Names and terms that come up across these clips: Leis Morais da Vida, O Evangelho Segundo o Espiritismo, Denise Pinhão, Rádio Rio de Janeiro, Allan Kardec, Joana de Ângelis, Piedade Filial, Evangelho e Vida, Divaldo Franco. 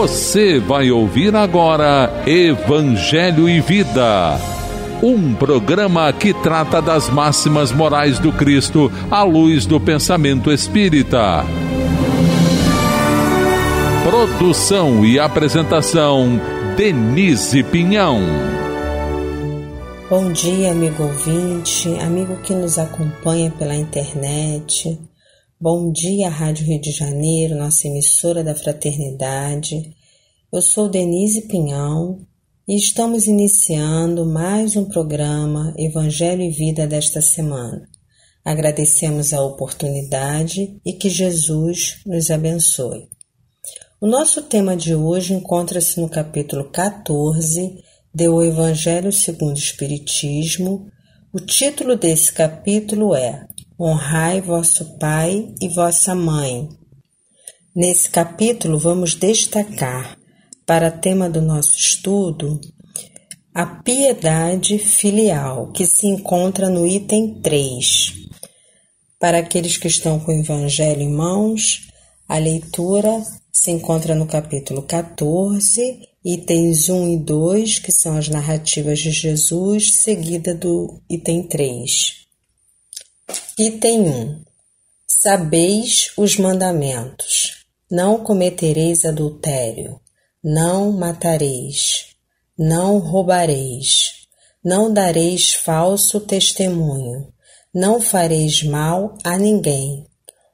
Você vai ouvir agora Evangelho e Vida, um programa que trata das máximas morais do Cristo à luz do pensamento espírita. Produção e apresentação, Denise Pinhão. Bom dia, amigo ouvinte, amigo que nos acompanha pela internet. Bom dia, Rádio Rio de Janeiro, nossa emissora da fraternidade. Eu sou Denise Pinhão e estamos iniciando mais um programa Evangelho e Vida desta semana. Agradecemos a oportunidade e que Jesus nos abençoe. O nosso tema de hoje encontra-se no capítulo 14 de O Evangelho Segundo o Espiritismo. O título desse capítulo é Honrai vosso pai e vossa mãe. Nesse capítulo vamos destacar, para tema do nosso estudo, a piedade filial, que se encontra no item 3. Para aqueles que estão com o Evangelho em mãos, a leitura se encontra no capítulo 14, itens 1 e 2, que são as narrativas de Jesus, seguida do item 3. Item 1. Sabeis os mandamentos. Não cometereis adultério. Não matareis. Não roubareis. Não dareis falso testemunho. Não fareis mal a ninguém.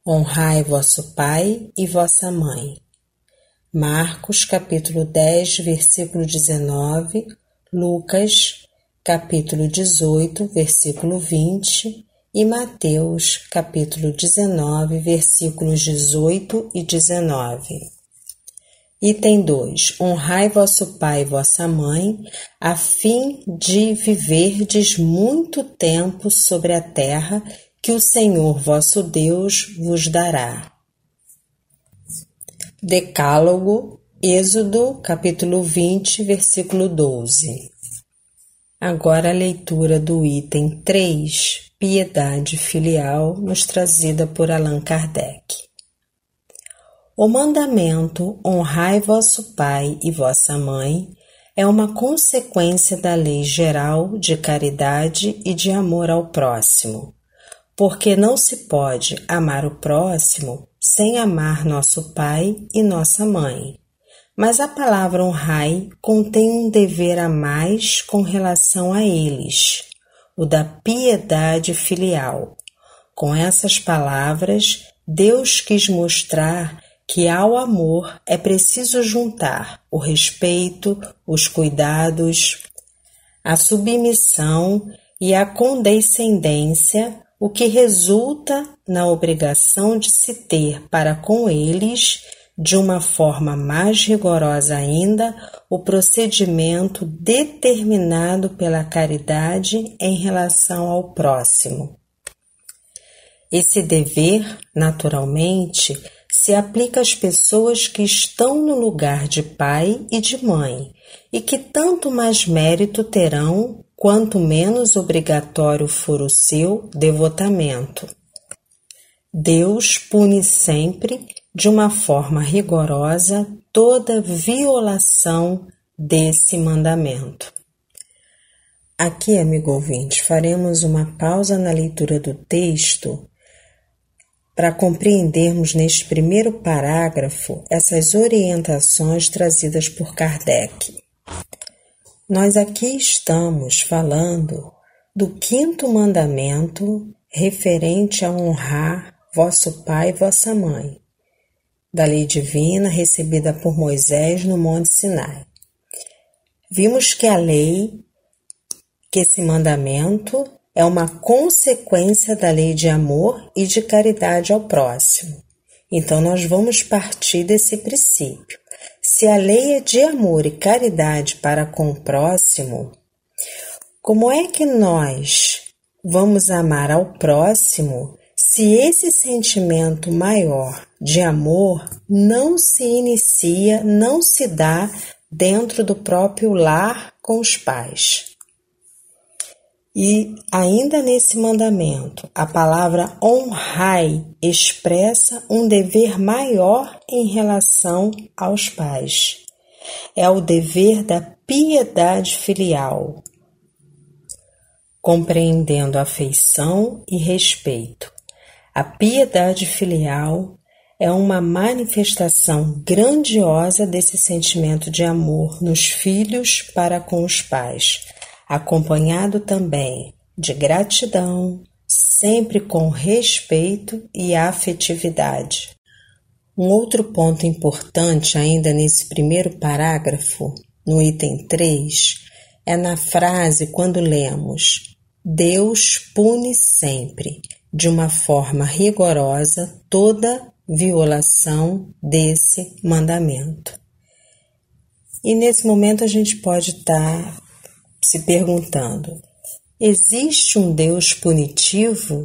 Honrai vosso pai e vossa mãe. Marcos, capítulo 10, versículo 19. Lucas, capítulo 18, versículo 20. E Mateus, capítulo 19, versículos 18 e 19. Item 2. Honrai vosso pai e vossa mãe, a fim de viverdes muito tempo sobre a terra que o Senhor vosso Deus vos dará. Decálogo, Êxodo, capítulo 20, versículo 12. Agora a leitura do item 3, Piedade Filial, nos trazida por Allan Kardec. O mandamento honrai vosso pai e vossa mãe é uma consequência da lei geral de caridade e de amor ao próximo, porque não se pode amar o próximo sem amar nosso pai e nossa mãe. Mas a palavra honrai contém um dever a mais com relação a eles, o da piedade filial. Com essas palavras, Deus quis mostrar que ao amor é preciso juntar o respeito, os cuidados, a submissão e a condescendência, o que resulta na obrigação de se ter para com eles, de uma forma mais rigorosa ainda, o procedimento determinado pela caridade em relação ao próximo. Esse dever, naturalmente, se aplica às pessoas que estão no lugar de pai e de mãe, e que tanto mais mérito terão, quanto menos obrigatório for o seu devotamento. Deus pune sempre, de uma forma rigorosa, toda violação desse mandamento. Aqui, amigo ouvinte, faremos uma pausa na leitura do texto para compreendermos neste primeiro parágrafo essas orientações trazidas por Kardec. Nós aqui estamos falando do quinto mandamento referente a honrar vosso pai e vossa mãe, da lei divina recebida por Moisés no Monte Sinai. Vimos que a lei, que esse mandamento, é uma consequência da lei de amor e de caridade ao próximo. Então, nós vamos partir desse princípio. Se a lei é de amor e caridade para com o próximo, como é que nós vamos amar ao próximo se esse sentimento maior de amor não se inicia, não se dá dentro do próprio lar com os pais? E ainda nesse mandamento, a palavra honrai expressa um dever maior em relação aos pais. É o dever da piedade filial, compreendendo afeição e respeito. A piedade filial é uma manifestação grandiosa desse sentimento de amor nos filhos para com os pais, acompanhado também de gratidão, sempre com respeito e afetividade. Um outro ponto importante ainda nesse primeiro parágrafo, no item 3, é na frase quando lemos: Deus pune sempre, de uma forma rigorosa, toda violação desse mandamento. E nesse momento a gente pode estar se perguntando: existe um Deus punitivo?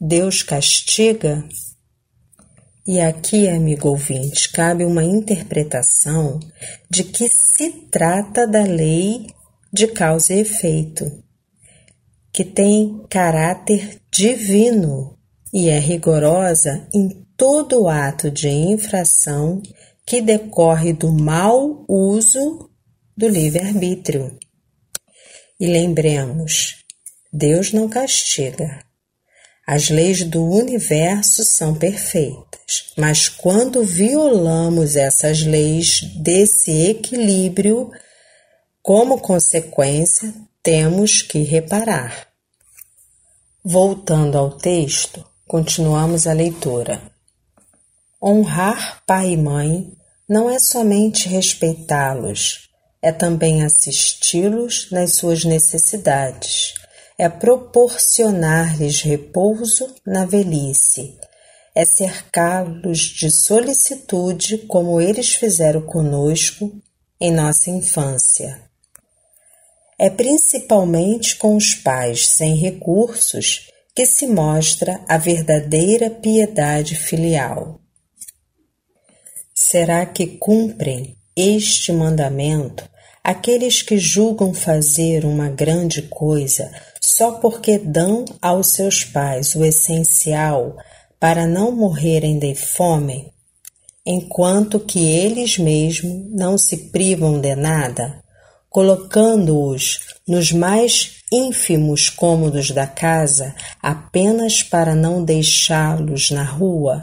Deus castiga? E aqui, amigo ouvinte, cabe uma interpretação de que se trata da lei de causa e efeito, que tem caráter divino e é rigorosa em todo ato de infração que decorre do mau uso do livre-arbítrio. E lembremos, Deus não castiga. As leis do universo são perfeitas, mas quando violamos essas leis desse equilíbrio, como consequência, temos que reparar. Voltando ao texto, continuamos a leitura. Honrar pai e mãe não é somente respeitá-los, é também assisti-los nas suas necessidades. É proporcionar-lhes repouso na velhice, é cercá-los de solicitude como eles fizeram conosco em nossa infância. É principalmente com os pais sem recursos que se mostra a verdadeira piedade filial. Será que cumprem este mandamento aqueles que julgam fazer uma grande coisa só porque dão aos seus pais o essencial para não morrerem de fome, enquanto que eles mesmos não se privam de nada, colocando-os nos mais ínfimos cômodos da casa apenas para não deixá-los na rua,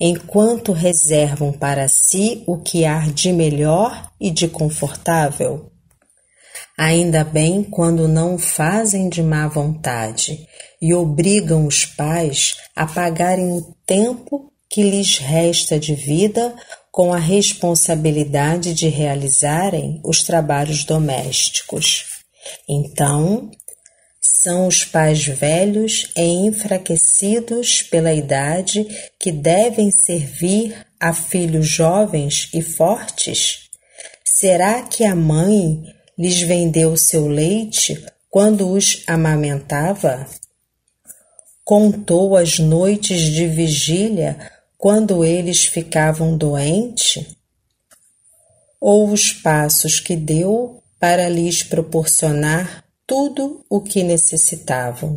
enquanto reservam para si o que há de melhor e de confortável? Ainda bem quando não o fazem de má vontade e obrigam os pais a pagarem o tempo que lhes resta de vida com a responsabilidade de realizarem os trabalhos domésticos. Então, são os pais velhos e enfraquecidos pela idade que devem servir a filhos jovens e fortes? Será que a mãe lhes vendeu seu leite quando os amamentava? Contou as noites de vigília quando eles ficavam doentes? Ou os passos que deu para lhes proporcionar tudo o que necessitavam?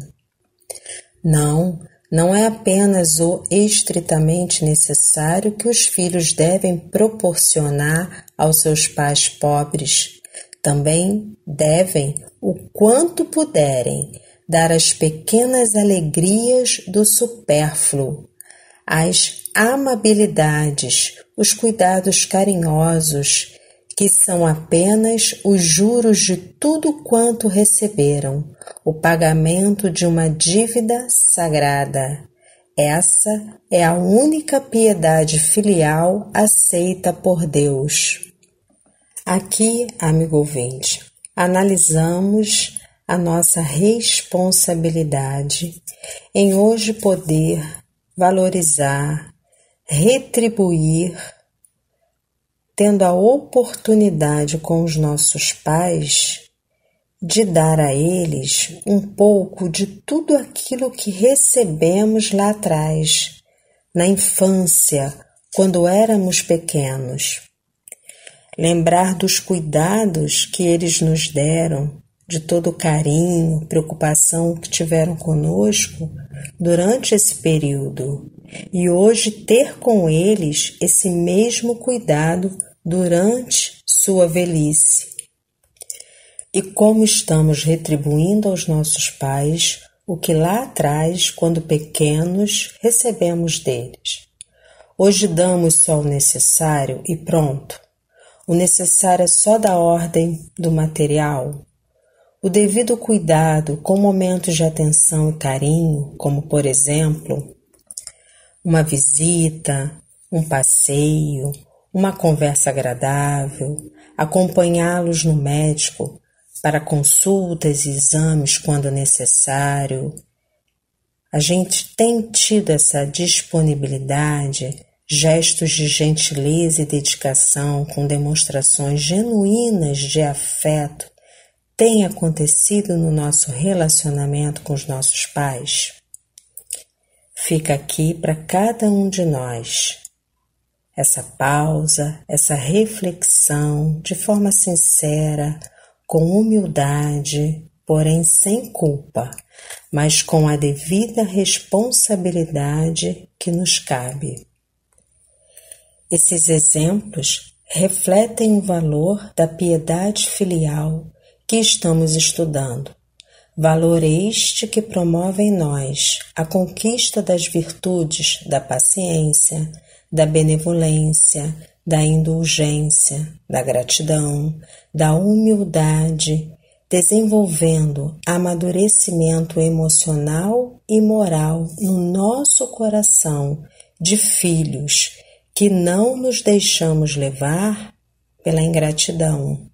Não, não é apenas o estritamente necessário que os filhos devem proporcionar aos seus pais pobres. Também devem, o quanto puderem, dar as pequenas alegrias do supérfluo, as amabilidades, os cuidados carinhosos, que são apenas os juros de tudo quanto receberam, o pagamento de uma dívida sagrada. Essa é a única piedade filial aceita por Deus. Aqui, amigo ouvinte, analisamos a nossa responsabilidade em hoje poder valorizar, retribuir, tendo a oportunidade com os nossos pais de dar a eles um pouco de tudo aquilo que recebemos lá atrás, na infância, quando éramos pequenos. Lembrar dos cuidados que eles nos deram, de todo o carinho, preocupação que tiveram conosco durante esse período e hoje ter com eles esse mesmo cuidado durante sua velhice. E como estamos retribuindo aos nossos pais o que lá atrás, quando pequenos, recebemos deles. Hoje damos só o necessário e pronto. O necessário é só da ordem do material. O devido cuidado com momentos de atenção e carinho, como por exemplo, uma visita, um passeio, uma conversa agradável, acompanhá-los no médico para consultas e exames quando necessário. A gente tem tido essa disponibilidade, gestos de gentileza e dedicação com demonstrações genuínas de afeto tem acontecido no nosso relacionamento com os nossos pais. Fica aqui para cada um de nós essa pausa, essa reflexão de forma sincera, com humildade, porém sem culpa, mas com a devida responsabilidade que nos cabe. Esses exemplos refletem o valor da piedade filial que estamos estudando, valor este que promove em nós a conquista das virtudes da paciência, da benevolência, da indulgência, da gratidão, da humildade, desenvolvendo amadurecimento emocional e moral no nosso coração de filhos que não nos deixamos levar pela ingratidão.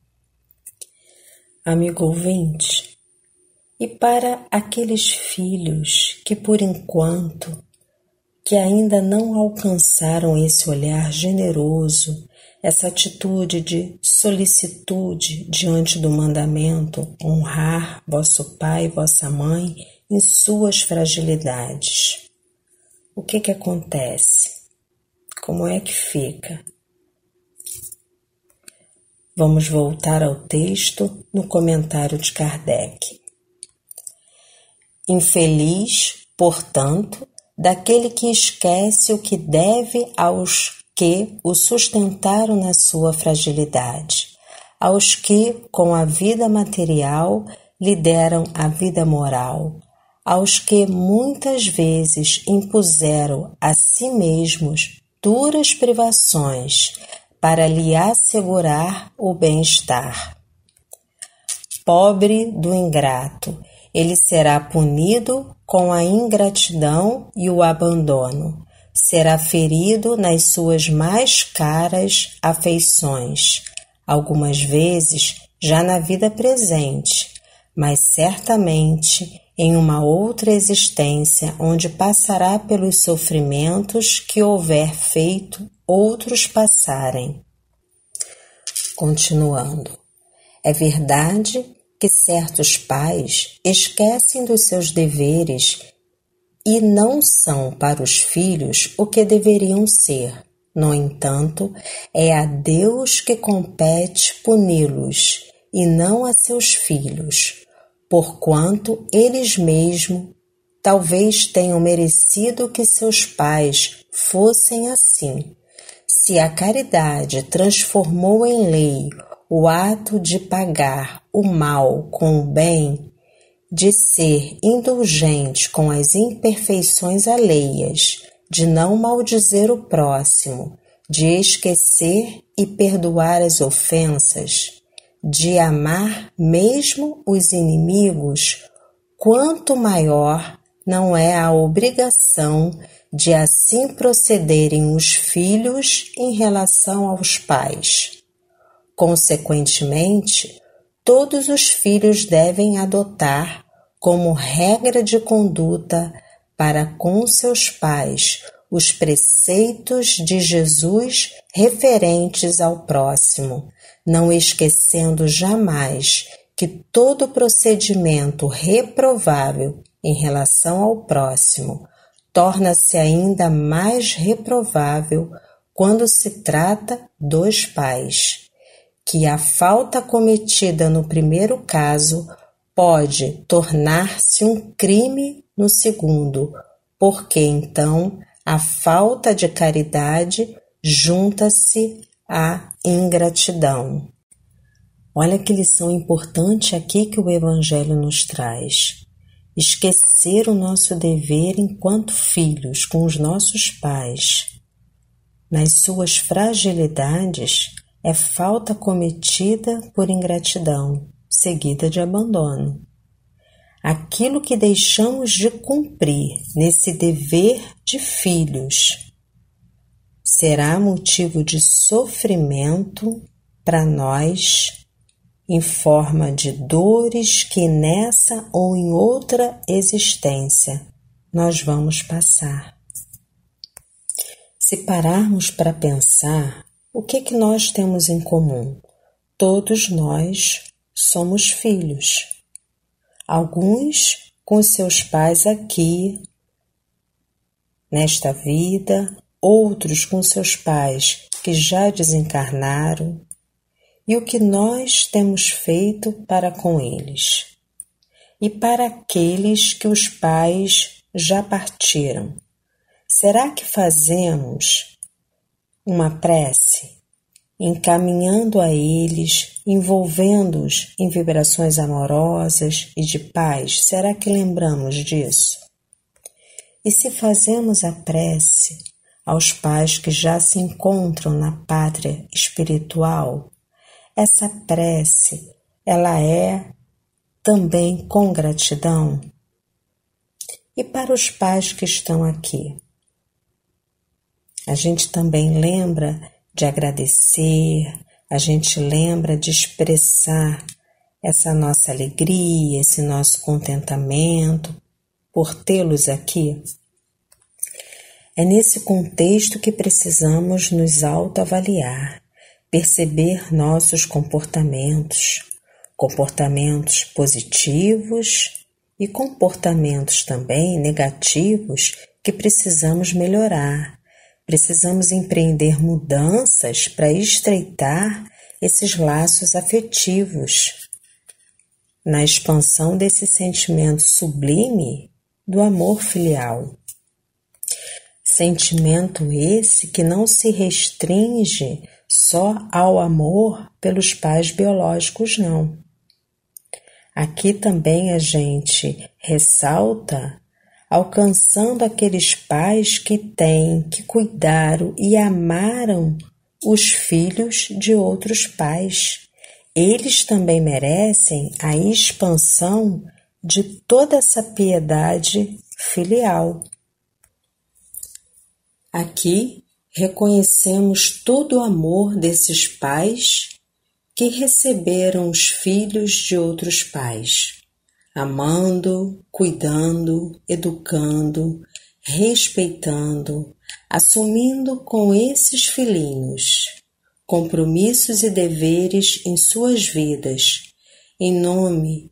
Amigo ouvinte, e para aqueles filhos que por enquanto que ainda não alcançaram esse olhar generoso, essa atitude de solicitude diante do mandamento honrar vosso pai e vossa mãe em suas fragilidades. O que acontece? Como é que fica? Vamos voltar ao texto no comentário de Kardec. Infeliz, portanto, daquele que esquece o que deve aos que o sustentaram na sua fragilidade, aos que, com a vida material, lhe deram a vida moral, aos que muitas vezes impuseram a si mesmos duras privações para lhe assegurar o bem-estar. Pobre do ingrato, ele será punido com a ingratidão e o abandono. Será ferido nas suas mais caras afeições, algumas vezes já na vida presente, mas certamente em uma outra existência onde passará pelos sofrimentos que houver feito outros passarem. Continuando, é verdade que certos pais esquecem dos seus deveres e não são para os filhos o que deveriam ser. No entanto, é a Deus que compete puni-los e não a seus filhos, porquanto eles mesmos talvez tenham merecido que seus pais fossem assim. Se a caridade transformou em lei o ato de pagar o mal com o bem, de ser indulgente com as imperfeições alheias, de não maldizer o próximo, de esquecer e perdoar as ofensas, de amar mesmo os inimigos, quanto maior não é a obrigação de assim procederem os filhos em relação aos pais. Consequentemente, todos os filhos devem adotar como regra de conduta para com seus pais os preceitos de Jesus referentes ao próximo, não esquecendo jamais que todo procedimento reprovável em relação ao próximo torna-se ainda mais reprovável quando se trata dos pais. Que a falta cometida no primeiro caso pode tornar-se um crime no segundo, porque então a falta de caridade junta-se à ingratidão. Olha que lição importante aqui que o Evangelho nos traz. Esquecer o nosso dever enquanto filhos com os nossos pais, nas suas fragilidades, é falta cometida por ingratidão, seguida de abandono. Aquilo que deixamos de cumprir nesse dever de filhos será motivo de sofrimento para nós, em forma de dores que nessa ou em outra existência nós vamos passar. Se pararmos para pensar, o que nós temos em comum? Todos nós somos filhos. Alguns com seus pais aqui, nesta vida, outros com seus pais que já desencarnaram, e o que nós temos feito para com eles, e para aqueles que os pais já partiram. Será que fazemos uma prece, encaminhando a eles, envolvendo-os em vibrações amorosas e de paz? Será que lembramos disso? E se fazemos a prece aos pais que já se encontram na pátria espiritual, essa prece, ela é também com gratidão? E para os pais que estão aqui, a gente também lembra de agradecer, a gente lembra de expressar essa nossa alegria, esse nosso contentamento por tê-los aqui? É nesse contexto que precisamos nos autoavaliar, perceber nossos comportamentos positivos e comportamentos também negativos que precisamos melhorar. Precisamos empreender mudanças para estreitar esses laços afetivos, na expansão desse sentimento sublime do amor filial. Sentimento esse que não se restringe só ao amor pelos pais biológicos, não. Aqui também a gente ressalta alcançando aqueles pais que têm, que cuidaram e amaram os filhos de outros pais. Eles também merecem a expansão de toda essa piedade filial. Aqui reconhecemos todo o amor desses pais que receberam os filhos de outros pais, amando, cuidando, educando, respeitando, assumindo com esses filhinhos compromissos e deveres em suas vidas, em nome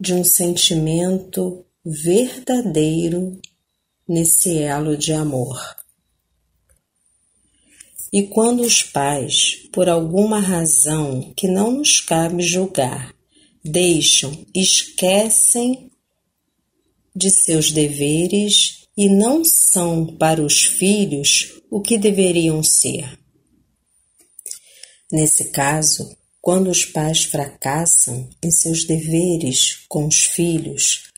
de um sentimento verdadeiro nesse elo de amor. E quando os pais, por alguma razão que não nos cabe julgar, esquecem de seus deveres e não são para os filhos o que deveriam ser. Nesse caso, quando os pais fracassam em seus deveres com os filhos,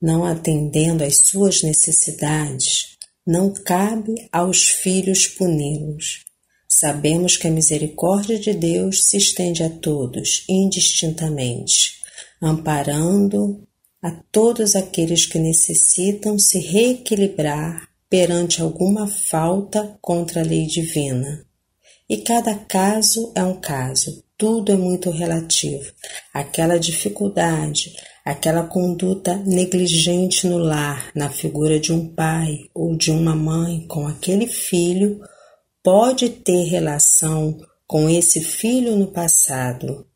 não atendendo às suas necessidades, não cabe aos filhos puni-los. Sabemos que a misericórdia de Deus se estende a todos, indistintamente, amparando a todos aqueles que necessitam se reequilibrar perante alguma falta contra a lei divina. E cada caso é um caso, tudo é muito relativo. Aquela dificuldade, aquela conduta negligente no lar, na figura de um pai ou de uma mãe com aquele filho, pode ter relação com esse filho no passado,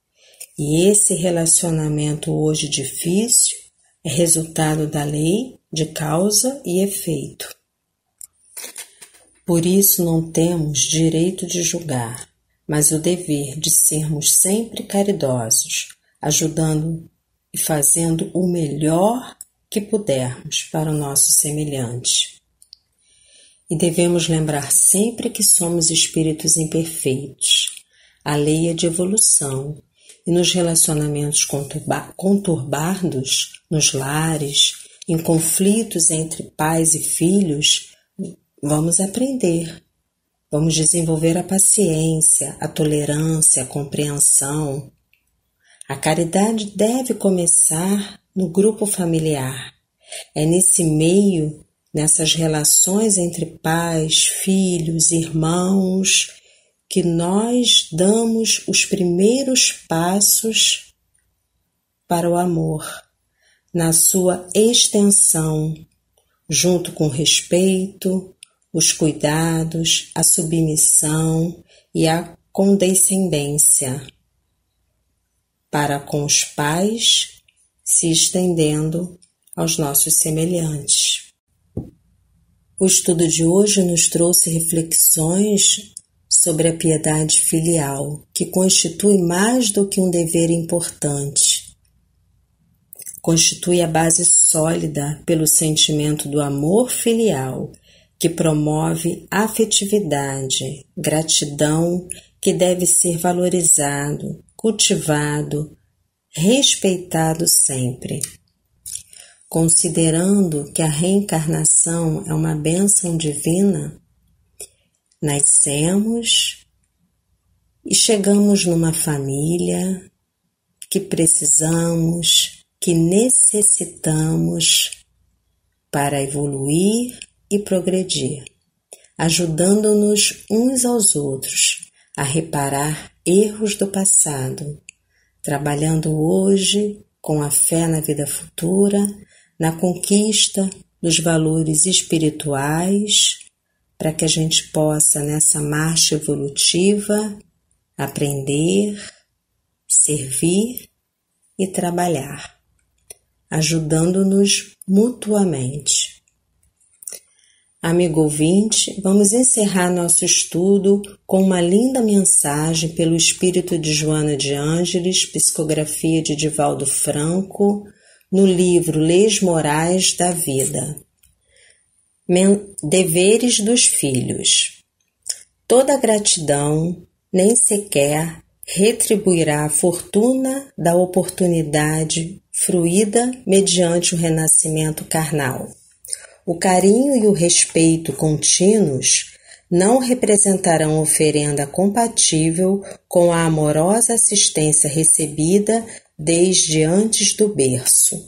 e esse relacionamento hoje difícil é resultado da lei de causa e efeito. Por isso não temos direito de julgar, mas o dever de sermos sempre caridosos, ajudando e fazendo o melhor que pudermos para o nosso semelhante. E devemos lembrar sempre que somos espíritos imperfeitos. A lei é de evolução, e nos relacionamentos conturbados, nos lares, em conflitos entre pais e filhos, vamos aprender. Vamos desenvolver a paciência, a tolerância, a compreensão. A caridade deve começar no grupo familiar. É nesse meio, nessas relações entre pais, filhos, irmãos, que nós damos os primeiros passos para o amor, na sua extensão, junto com o respeito, os cuidados, a submissão e a condescendência, para com os pais, se estendendo aos nossos semelhantes. O estudo de hoje nos trouxe reflexões sobre a piedade filial, que constitui mais do que um dever importante. Constitui a base sólida pelo sentimento do amor filial, que promove afetividade, gratidão, que deve ser valorizado, cultivado, respeitado sempre. Considerando que a reencarnação é uma bênção divina, nascemos e chegamos numa família que precisamos, que necessitamos para evoluir e progredir, ajudando-nos uns aos outros a reparar erros do passado, trabalhando hoje com a fé na vida futura, na conquista dos valores espirituais, para que a gente possa, nessa marcha evolutiva, aprender, servir e trabalhar, ajudando-nos mutuamente. Amigo ouvinte, vamos encerrar nosso estudo com uma linda mensagem pelo espírito de Joana de Ângelis, psicografia de Divaldo Franco, no livro Leis Morais da Vida. Deveres dos filhos. Toda gratidão nem sequer retribuirá a fortuna da oportunidade fruída mediante o renascimento carnal. O carinho e o respeito contínuos não representarão oferenda compatível com a amorosa assistência recebida desde antes do berço.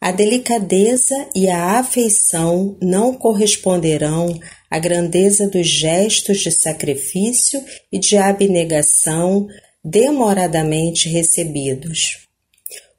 A delicadeza e a afeição não corresponderão à grandeza dos gestos de sacrifício e de abnegação demoradamente recebidos.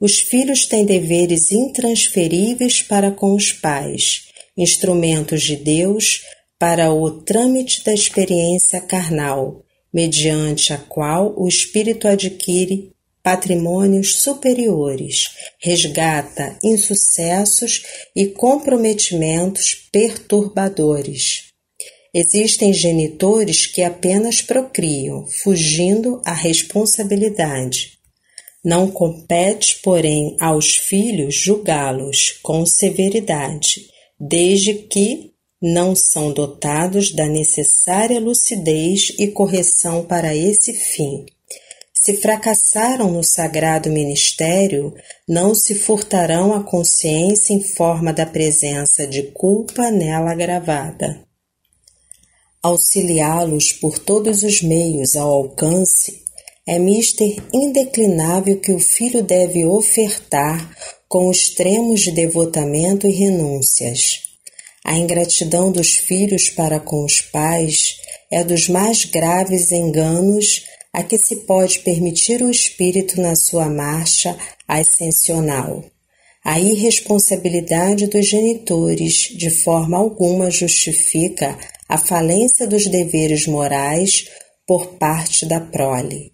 Os filhos têm deveres intransferíveis para com os pais, instrumentos de Deus para o trâmite da experiência carnal, mediante a qual o espírito adquire patrimônios superiores, resgata insucessos e comprometimentos perturbadores. Existem genitores que apenas procriam, fugindo à responsabilidade. Não compete, porém, aos filhos julgá-los com severidade, desde que não são dotados da necessária lucidez e correção para esse fim. Se fracassaram no sagrado ministério, não se furtarão a consciência em forma da presença de culpa nela agravada. Auxiliá-los por todos os meios ao alcance é mister indeclinável que o filho deve ofertar com extremos de devotamento e renúncias. A ingratidão dos filhos para com os pais é dos mais graves enganos a que se pode permitir o espírito na sua marcha ascensional. A irresponsabilidade dos genitores de forma alguma justifica a falência dos deveres morais por parte da prole.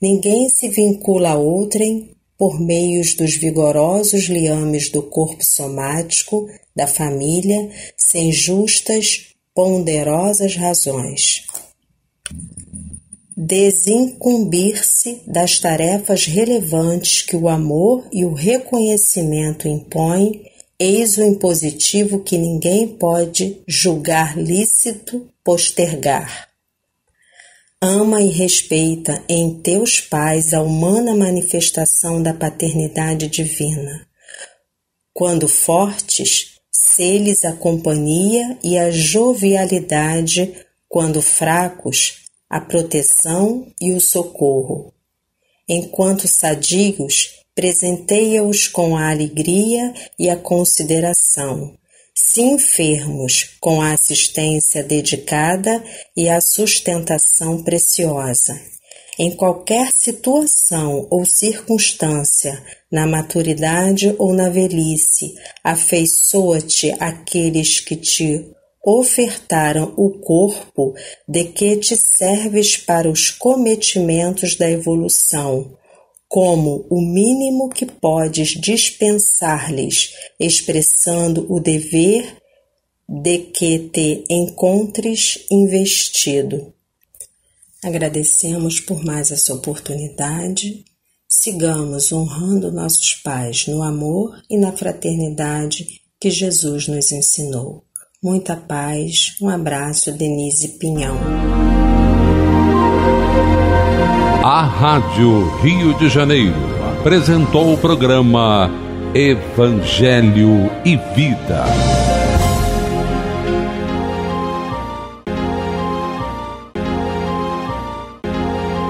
Ninguém se vincula a outrem por meios dos vigorosos liames do corpo somático, da família, sem justas, ponderosas razões. desincumbir-se das tarefas relevantes que o amor e o reconhecimento impõem, eis o impositivo que ninguém pode julgar lícito postergar. Ama e respeita em teus pais a humana manifestação da paternidade divina. Quando fortes, sê-lhes a companhia e a jovialidade, quando fracos, a proteção e o socorro. Enquanto sadios, presenteia-os com a alegria e a consideração. Se enfermos, com a assistência dedicada e a sustentação preciosa. Em qualquer situação ou circunstância, na maturidade ou na velhice, afeiçoa-te àqueles que te ofertaram o corpo de que te serves para os cometimentos da evolução, como o mínimo que podes dispensar-lhes, expressando o dever de que te encontres investido. Agradecemos por mais essa oportunidade. Sigamos honrando nossos pais no amor e na fraternidade que Jesus nos ensinou. Muita paz, um abraço, Denise Pinhão. A Rádio Rio de Janeiro apresentou o programa Evangelho e Vida.